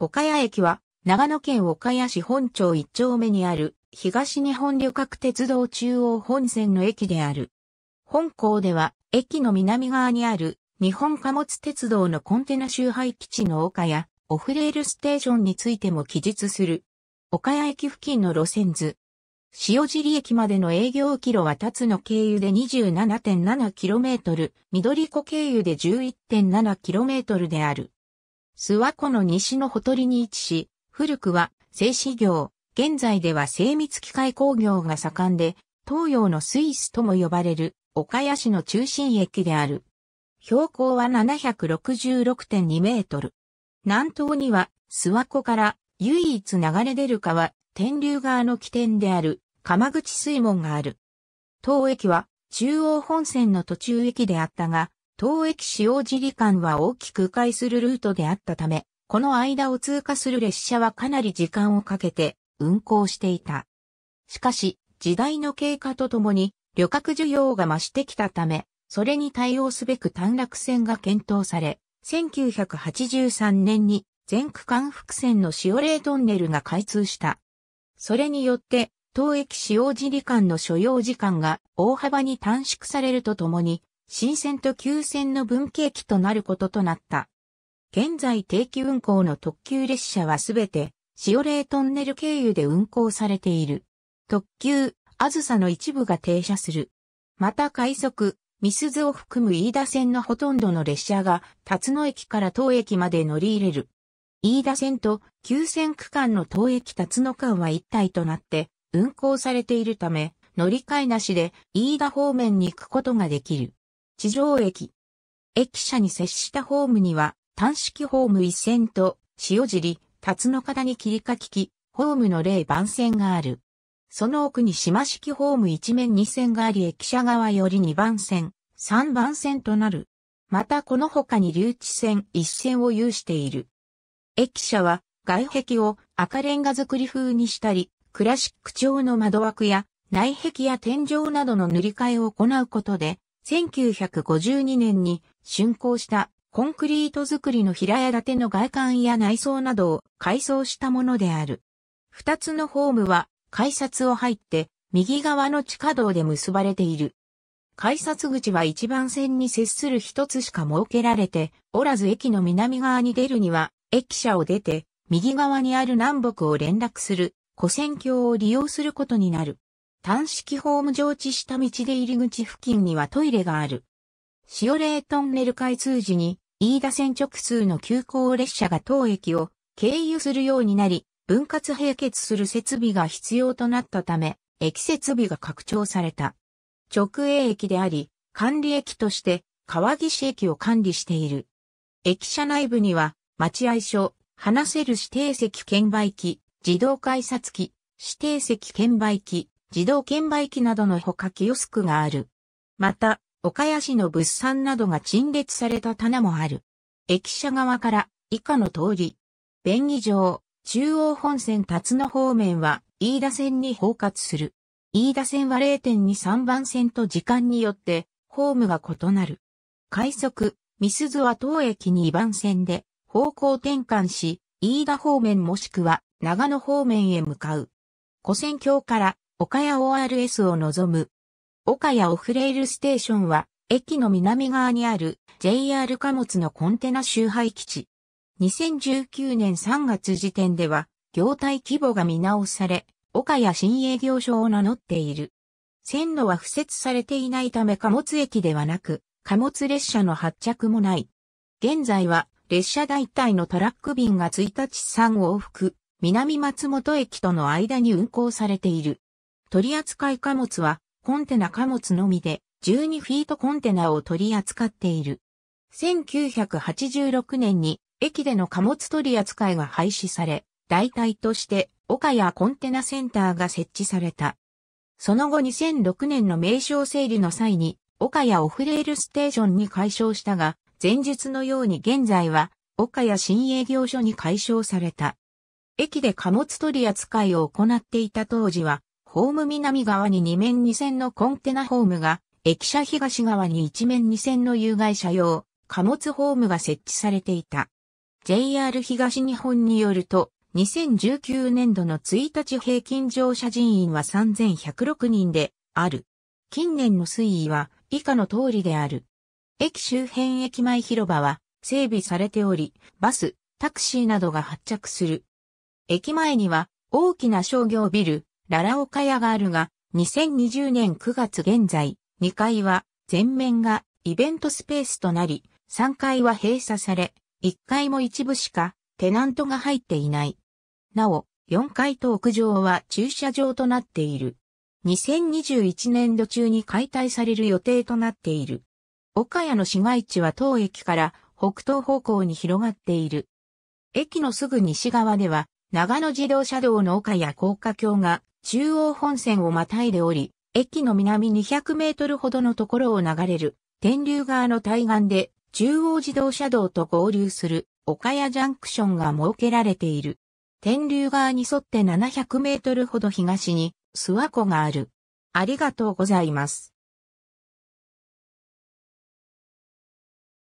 岡谷駅は、長野県岡谷市本町1丁目にある、東日本旅客鉄道中央本線の駅である。本校では、駅の南側にある、日本貨物鉄道のコンテナ集配基地の岡谷、オフレールステーションについても記述する。岡谷駅付近の路線図。塩尻駅までの営業キロはたつの経由で 27.7km、緑湖経由で 11.7km である。諏訪湖の西のほとりに位置し、古くは製糸業、現在では精密機械工業が盛んで、東洋のスイスとも呼ばれる岡谷市の中心駅である。標高は 766.2 メートル。南東には諏訪湖から唯一流れ出る川、天竜川の起点である。鎌口水門がある。当駅は中央本線の途中駅であったが、当駅塩尻間は大きく迂回するルートであったため、この間を通過する列車はかなり時間をかけて運行していた。しかし、時代の経過とともに旅客需要が増してきたため、それに対応すべく短絡線が検討され、1983年に全区間複線の塩冷トンネルが開通した。それによって、当駅塩尻間の所要時間が大幅に短縮されるとともに、新線と旧線の分岐駅となることとなった。現在定期運行の特急列車はすべて塩冷トンネル経由で運行されている。特急、あずさの一部が停車する。また快速、みすゞを含む飯田線のほとんどの列車が辰野駅から当駅まで乗り入れる。飯田線と旧線区間の当駅辰野間は一体となって、運行されているため、乗り換えなしで飯田方面に行くことができる。地上駅。駅舎に接したホームには、単式ホーム1線と、塩尻、辰野方に切り替き、ホームの0番線がある。その奥に島式ホーム1面2線があり、駅舎側より2番線、3番線となる。またこの他に留置線1線を有している。駅舎は、外壁を赤レンガ造り風にしたり、クラシック調の窓枠や内壁や天井などの塗り替えを行うことで、1952年に竣工したコンクリート作りの平屋建ての外観や内装などを改装したものである。二つのホームは改札を入って右側の地下道で結ばれている。改札口は一番線に接する一つしか設けられておらず、駅の南側に出るには駅舎を出て右側にある南北を連絡する跨線橋を利用することになる。単式ホーム上地下道で入り口付近にはトイレがある。塩冷トンネル開通時に、飯田線直通の急行列車が当駅を経由するようになり、分割並結する設備が必要となったため、駅設備が拡張された。直営駅であり、管理駅として川岸駅を管理している。駅舎内部には、待合所、話せる指定席券売機、自動改札機、指定席券売機、自動券売機などのほかキオスクがある。また、岡谷市の物産などが陳列された棚もある。駅舎側から以下の通り。便宜上、中央本線辰野方面は飯田線に包括する。飯田線は 0.23 番線と時間によってホームが異なる。快速、みすゞは当駅2番線で方向転換し、飯田方面もしくは長野方面へ向かう。跨線橋から岡谷 ORS を望む。岡谷オフレールステーションは駅の南側にある JR 貨物のコンテナ集配基地。2019年3月時点では業態規模が見直され、岡谷新営業所を名乗っている。線路は敷設されていないため貨物駅ではなく、貨物列車の発着もない。現在は列車大体のトラック便が1日3往復。南松本駅との間に運行されている。取扱貨物はコンテナ貨物のみで12フィートコンテナを取り扱っている。1986年に駅での貨物取扱いが廃止され、代替として岡谷コンテナセンターが設置された。その後2006年の名称整理の際に岡谷オフレールステーションに改称したが、前述のように現在は岡谷新営業所に改称された。駅で貨物取扱いを行っていた当時は、ホーム南側に2面2線のコンテナホームが、駅舎東側に1面2線の有害車用、貨物ホームが設置されていた。JR 東日本によると、2019年度の1日平均乗車人員は3106人である。近年の推移は以下の通りである。駅周辺駅前広場は整備されており、バス、タクシーなどが発着する。駅前には大きな商業ビル、ララ岡屋があるが、2020年9月現在、2階は全面がイベントスペースとなり、3階は閉鎖され、1階も一部しかテナントが入っていない。なお、4階と屋上は駐車場となっている。2021年度中に解体される予定となっている。岡谷の市街地は当駅から北東方向に広がっている。駅のすぐ西側では、長野自動車道の岡谷高架橋が中央本線をまたいでおり、駅の南200メートルほどのところを流れる天竜川の対岸で中央自動車道と合流する岡谷ジャンクションが設けられている。天竜川に沿って700メートルほど東に諏訪湖がある。ありがとうございます。